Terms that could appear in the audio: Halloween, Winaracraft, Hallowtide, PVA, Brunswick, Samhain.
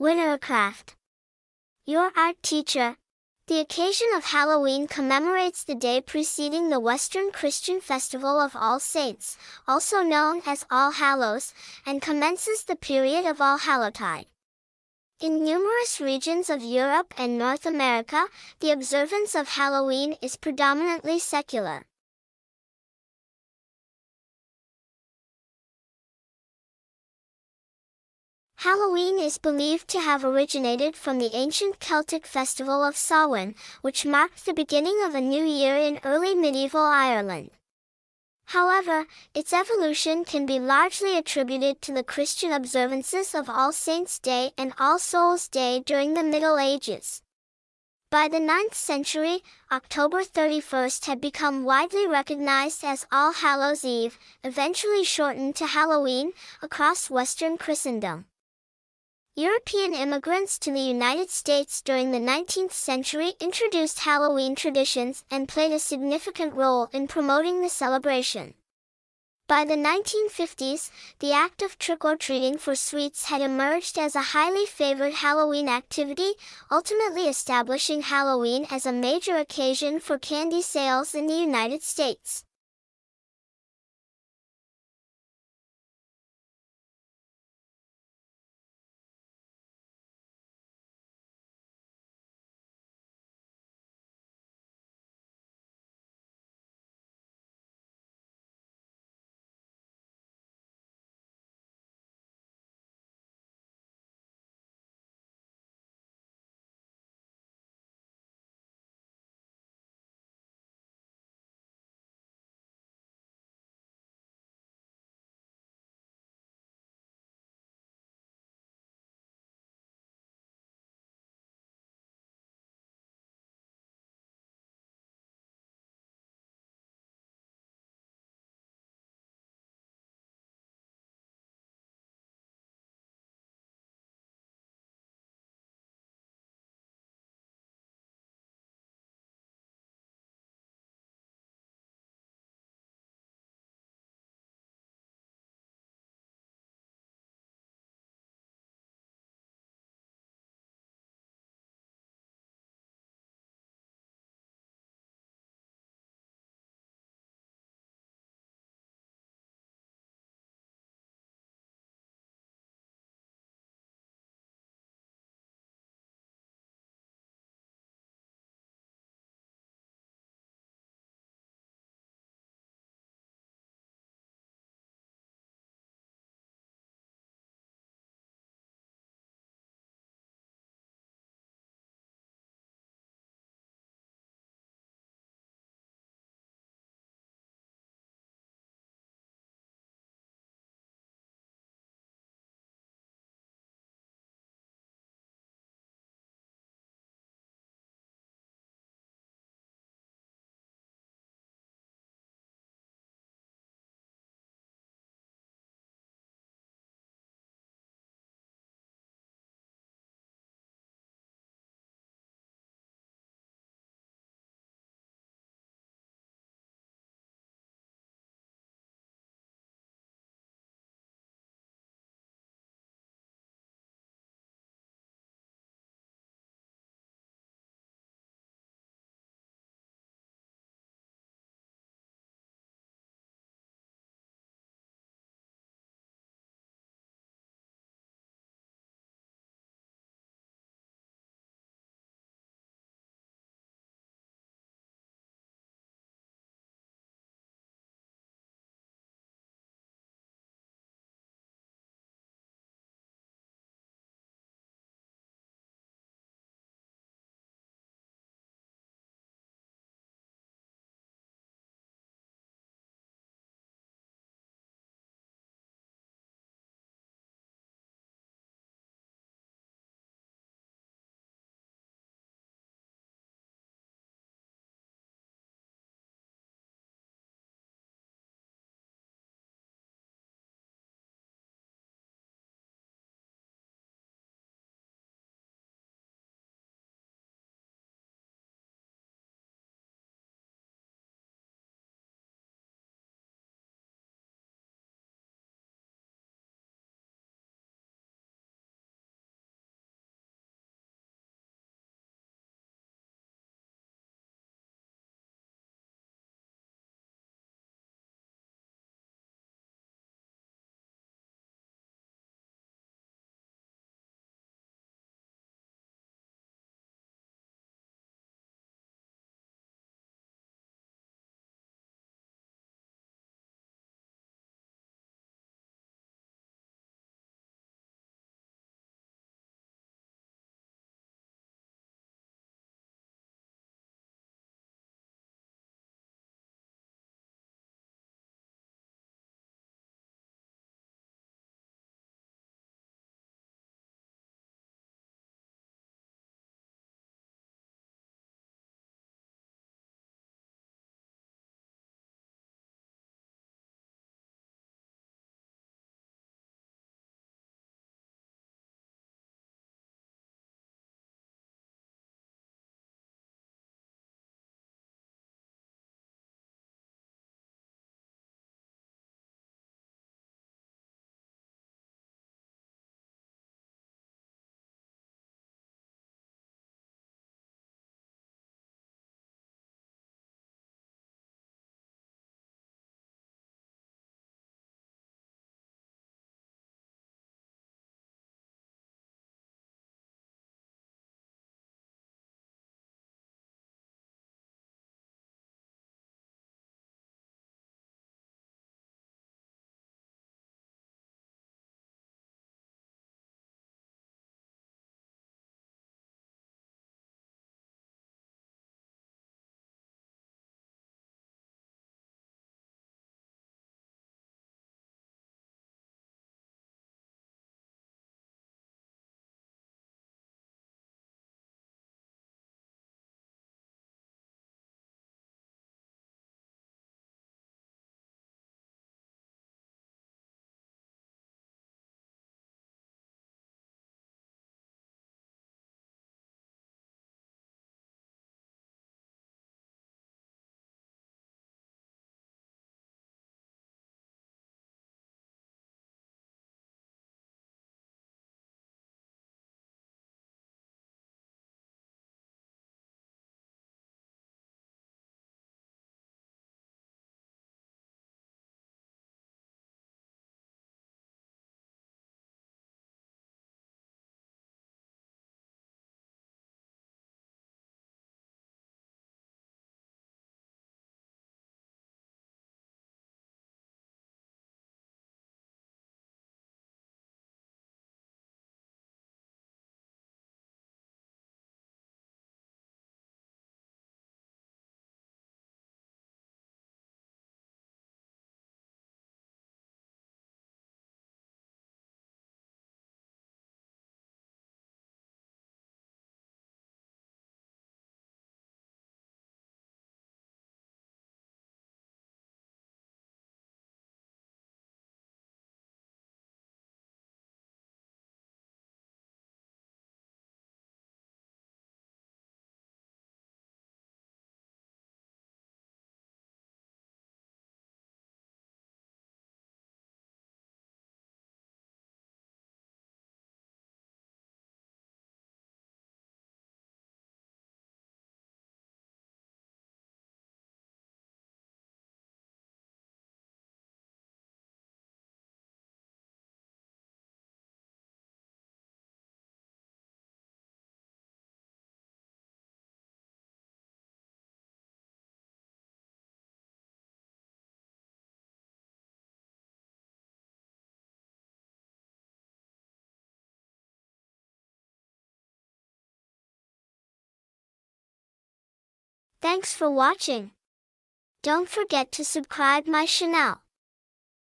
Winaracraft, your art teacher. The occasion of Halloween commemorates the day preceding the Western Christian festival of All Saints, also known as All Hallows, and commences the period of All Hallowtide. In numerous regions of Europe and North America, the observance of Halloween is predominantly secular. Halloween is believed to have originated from the ancient Celtic festival of Samhain, which marked the beginning of a new year in early medieval Ireland. However, its evolution can be largely attributed to the Christian observances of All Saints' Day and All Souls' Day during the Middle Ages. By the 9th century, October 31st had become widely recognized as All Hallows' Eve, eventually shortened to Halloween, across Western Christendom. European immigrants to the United States during the 19th century introduced Halloween traditions and played a significant role in promoting the celebration. By the 1950s, the act of trick-or-treating for sweets had emerged as a highly favored Halloween activity, ultimately establishing Halloween as a major occasion for candy sales in the United States. Thanks for watching. Don't forget to subscribe my channel.